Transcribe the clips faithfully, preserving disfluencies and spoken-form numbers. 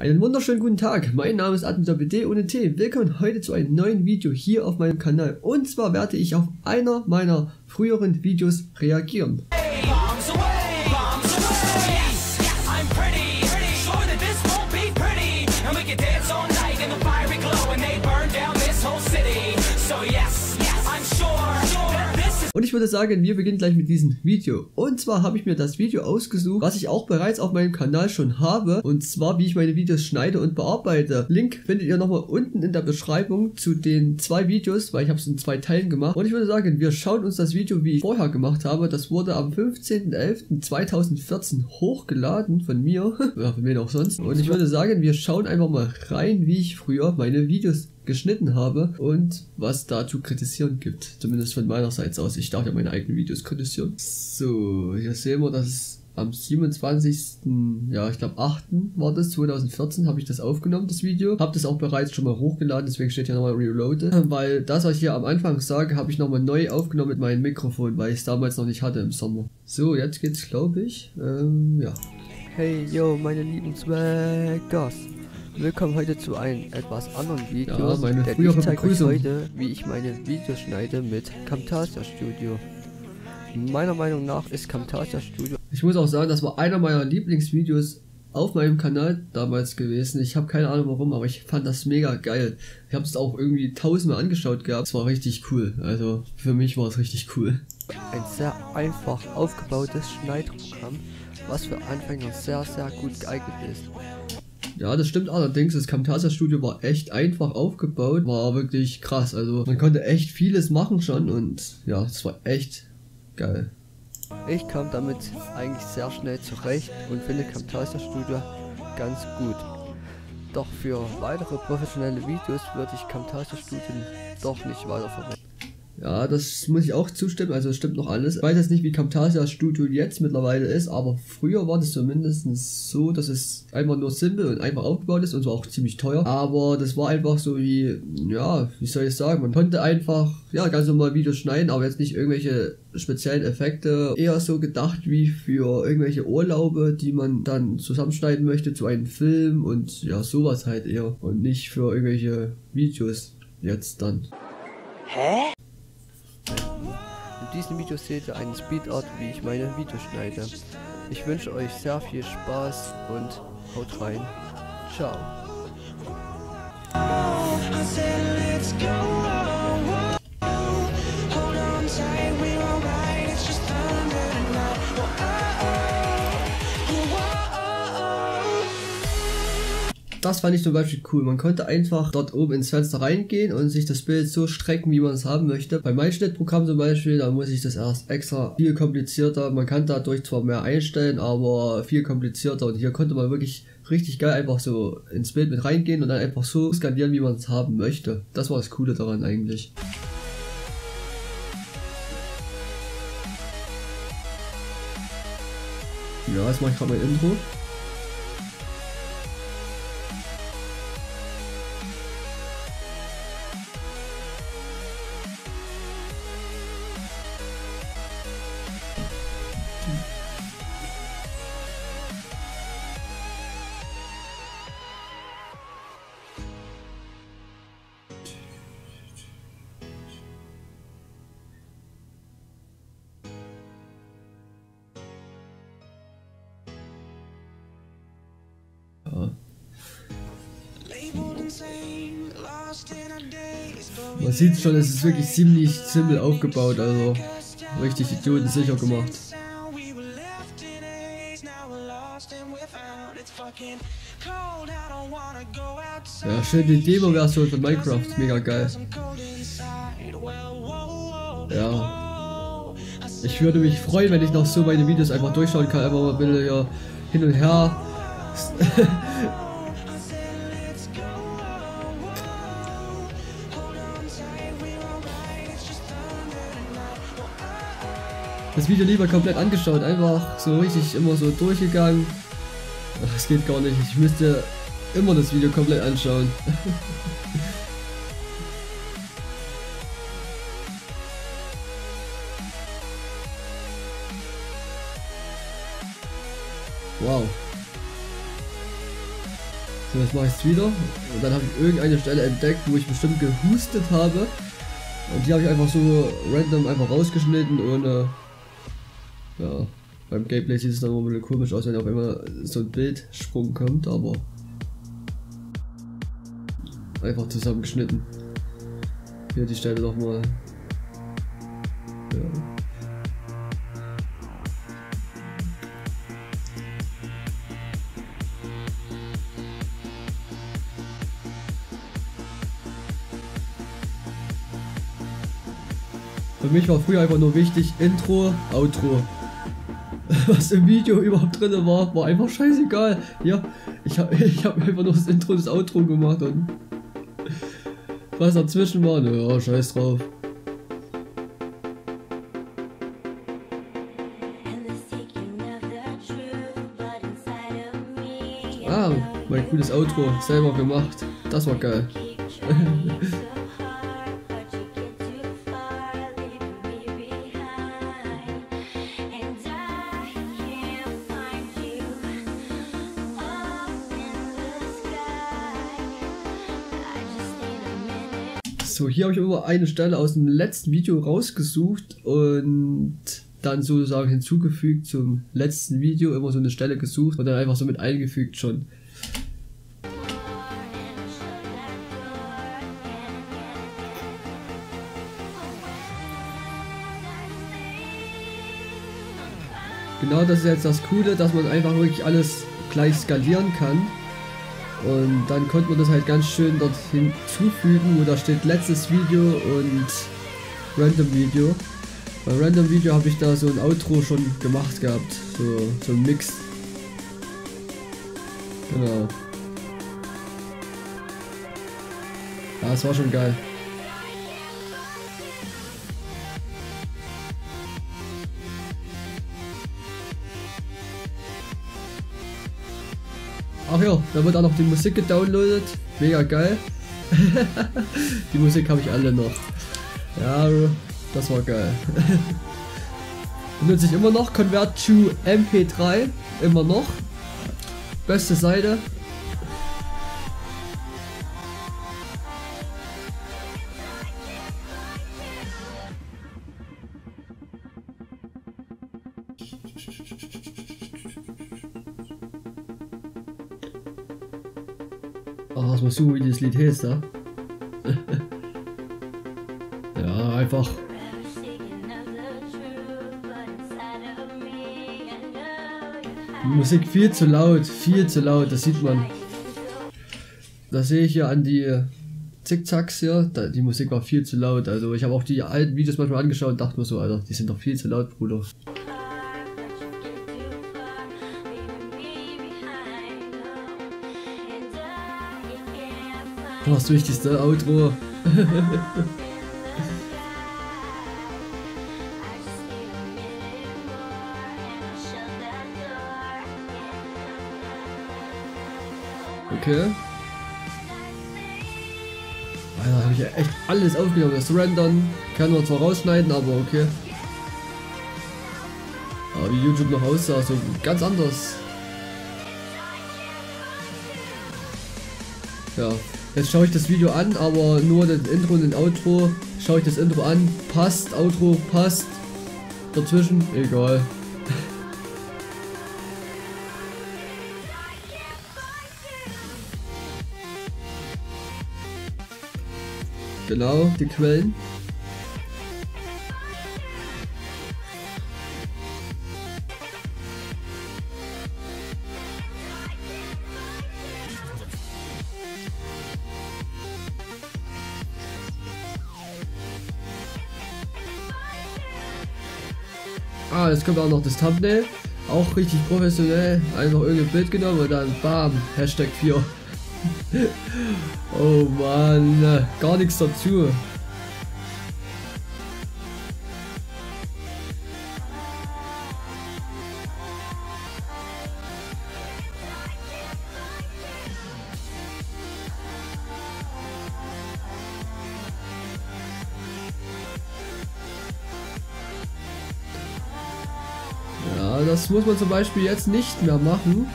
Einen wunderschönen guten Tag, mein Name ist Admin B D ohne Tee. Willkommen heute zu einem neuen Video hier auf meinem Kanal. Und zwar werde ich auf einer meiner früheren Videos reagieren. Und ich würde sagen, wir beginnen gleich mit diesem Video. Und zwar habe ich mir das Video ausgesucht, was ich auch bereits auf meinem Kanal schon habe. Und zwar, wie ich meine Videos schneide und bearbeite. Link findet ihr nochmal unten in der Beschreibung zu den zwei Videos, weil ich habe es in zwei Teilen gemacht. Und ich würde sagen, wir schauen uns das Video, wie ich vorher gemacht habe. Das wurde am fünfzehnten elften zweitausendvierzehn hochgeladen von mir. Ja, von mir auch sonst. Und ich würde sagen, wir schauen einfach mal rein, wie ich früher meine Videos geschnitten habe und was dazu kritisieren gibt. Zumindest von meiner Seite aus. Ich darf ja meine eigenen Videos kritisieren. So, hier sehen wir, dass es am siebenundzwanzigsten ja, ich glaube achten war das, zweitausendvierzehn habe ich das aufgenommen, das Video. Habe das auch bereits schon mal hochgeladen, deswegen steht hier nochmal Reloaded. Weil das, was ich hier am Anfang sage, habe ich nochmal neu aufgenommen mit meinem Mikrofon, weil ich es damals noch nicht hatte im Sommer. So, jetzt geht's, glaube ich. Ähm, ja. Hey, yo, meine lieben Swag-Gast. Willkommen heute zu einem etwas anderen Video, ja, denn ich zeige euch heute, wie ich meine Videos schneide mit Camtasia Studio. Meiner Meinung nach ist Camtasia Studio... Ich muss auch sagen, das war einer meiner Lieblingsvideos auf meinem Kanal damals gewesen. Ich habe keine Ahnung warum, aber ich fand das mega geil. Ich habe es auch irgendwie tausendmal angeschaut gehabt. Es war richtig cool, also für mich war es richtig cool. Ein sehr einfach aufgebautes Schneidprogramm, was für Anfänger sehr sehr gut geeignet ist. Ja, das stimmt allerdings, das Camtasia Studio war echt einfach aufgebaut, war wirklich krass, also man konnte echt vieles machen schon und ja, es war echt geil. Ich kam damit eigentlich sehr schnell zurecht und finde Camtasia Studio ganz gut. Doch für weitere professionelle Videos würde ich Camtasia Studio doch nicht weiterverwenden. Ja, das muss ich auch zustimmen, also stimmt noch alles. Ich weiß jetzt nicht, wie Camtasia Studio jetzt mittlerweile ist, aber früher war das zumindest so, dass es einfach nur simpel und einfach aufgebaut ist und war auch ziemlich teuer. Aber das war einfach so wie, ja, wie soll ich sagen, man konnte einfach, ja, ganz normal Videos schneiden, aber jetzt nicht irgendwelche speziellen Effekte. Eher so gedacht wie für irgendwelche Urlaube, die man dann zusammenschneiden möchte zu einem Film und ja, sowas halt eher. Und nicht für irgendwelche Videos jetzt dann. Hä? In diesem Video seht ihr einen Speedart, wie ich meine Videos schneide. Ich wünsche euch sehr viel Spaß und haut rein. Ciao. Das fand ich zum Beispiel cool. Man konnte einfach dort oben ins Fenster reingehen und sich das Bild so strecken, wie man es haben möchte. Bei meinem Schnittprogramm zum Beispiel, da muss ich das erst extra viel komplizierter. Man kann dadurch zwar mehr einstellen, aber viel komplizierter. Und hier konnte man wirklich richtig geil einfach so ins Bild mit reingehen und dann einfach so skalieren, wie man es haben möchte. Das war das Coole daran eigentlich. Ja, jetzt mache ich gerade mein Intro. Man sieht schon, es ist wirklich ziemlich simpel aufgebaut, also richtig idiotensicher gemacht. Ja, schön die Demo-Version von Minecraft, mega geil. Ja, ich würde mich freuen, wenn ich noch so meine Videos einfach durchschauen kann, einfach mal ein bisschen hier hin und her. Das Video lieber komplett angeschaut, einfach so richtig immer so durchgegangen. Ach, das geht gar nicht, ich müsste immer das Video komplett anschauen. Wow. So, jetzt mache ich es wieder. Und dann habe ich irgendeine Stelle entdeckt, wo ich bestimmt gehustet habe. Und die habe ich einfach so random einfach rausgeschnitten und äh, ja, beim Gameplay sieht es dann immer ein bisschen komisch aus, wenn auf einmal so ein Bildsprung kommt, aber einfach zusammengeschnitten. Hier die Stelle nochmal. Ja. Für mich war früher einfach nur wichtig, Intro, Outro. Was im Video überhaupt drin war, war einfach scheißegal. Ja, ich habe ich hab einfach nur das Intro und das Outro gemacht und was dazwischen war, naja, scheiß drauf. Ah, mein cooles Outro, selber gemacht. Das war geil. So, hier habe ich immer eine Stelle aus dem letzten Video rausgesucht und dann sozusagen hinzugefügt zum letzten Video, immer so eine Stelle gesucht und dann einfach so mit eingefügt schon. Genau, das ist jetzt das Coole, dass man einfach wirklich alles gleich skalieren kann. Und dann konnte man das halt ganz schön dort hinzufügen, wo da steht letztes Video und Random Video. Bei Random Video habe ich da so ein Outro schon gemacht gehabt, so, so ein Mix. Genau. Ja, das war schon geil. Ach ja, da wird auch noch die Musik gedownloadet. Mega geil. Die Musik habe ich alle noch. Ja, das war geil. Benutze ich immer noch. Convert to M P drei. Immer noch. Beste Seite. Ach, lass mal suchen, wie dieses Lied heißt, da. Ja, einfach. Die Musik viel zu laut, viel zu laut, das sieht man. Das sehe ich hier an die Zickzacks hier, da, die Musik war viel zu laut. Also ich habe auch die alten Videos manchmal angeschaut und dachte mir so, Alter, die sind doch viel zu laut, Bruder. Das wichtigste Outro. Okay. Alter, habe ich ja echt alles aufgenommen. Das Rendern kann man zwar rausschneiden, aber okay. Aber wie YouTube noch aussah, so ganz anders. Ja. Jetzt schaue ich das Video an, aber nur das Intro und den Outro. Schaue ich das Intro an, passt, Outro passt, dazwischen, egal. Genau, die Quellen. Ah, jetzt kommt auch noch das Thumbnail, auch richtig professionell, einfach irgendein Bild genommen und dann bam, Hashtag vier. Oh Mann, gar nichts dazu. Das muss man zum Beispiel jetzt nicht mehr machen.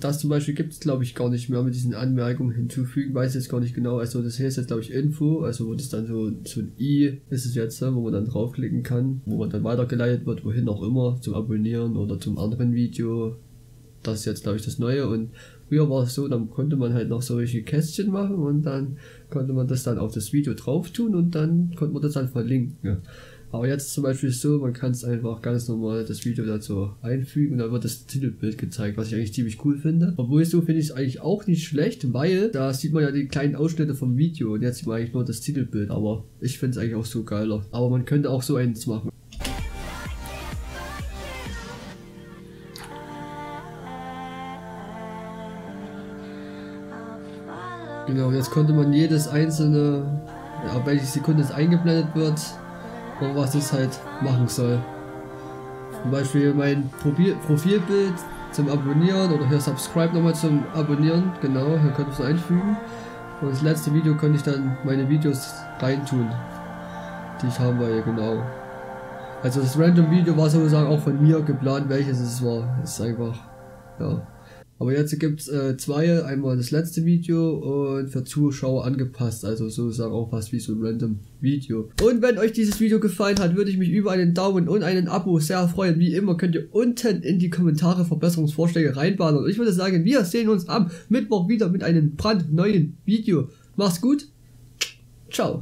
Das zum Beispiel gibt es, glaube ich, gar nicht mehr mit diesen Anmerkungen hinzufügen, weiß jetzt gar nicht genau. Also das hier ist jetzt, glaube ich, Info, also wo das dann so, so ein I ist es jetzt, wo man dann draufklicken kann, wo man dann weitergeleitet wird, wohin auch immer, zum Abonnieren oder zum anderen Video. Das ist jetzt, glaube ich, das Neue. Und früher war es so, dann konnte man halt noch solche Kästchen machen und dann konnte man das dann auf das Video drauf tun und dann konnte man das dann verlinken. Ja. Aber jetzt zum Beispiel ist so, man kann es einfach ganz normal das Video dazu einfügen und dann wird das Titelbild gezeigt, was ich eigentlich ziemlich cool finde. Obwohl so finde ich es eigentlich auch nicht schlecht, weil da sieht man ja die kleinen Ausschnitte vom Video und jetzt sieht man eigentlich nur das Titelbild, aber ich finde es eigentlich auch so geiler. Aber man könnte auch so eins machen. Genau, jetzt konnte man jedes einzelne, ab welcher Sekunde es eingeblendet wird, und was es halt machen soll. Zum Beispiel mein Probi Profilbild zum Abonnieren oder hier Subscribe nochmal zum Abonnieren. Genau, hier könnte ich es einfügen. Und das letzte Video könnte ich dann meine Videos reintun, die ich haben wollte, genau. Also das Random Video war sozusagen auch von mir geplant, welches es war. Das ist einfach, ja. Aber jetzt gibt es äh, zwei, einmal das letzte Video und für Zuschauer angepasst, also sozusagen auch was wie so ein random Video. Und wenn euch dieses Video gefallen hat, würde ich mich über einen Daumen und einen Abo sehr freuen. Wie immer könnt ihr unten in die Kommentare Verbesserungsvorschläge reinballern. Und ich würde sagen, wir sehen uns am Mittwoch wieder mit einem brandneuen Video. Macht's gut, ciao.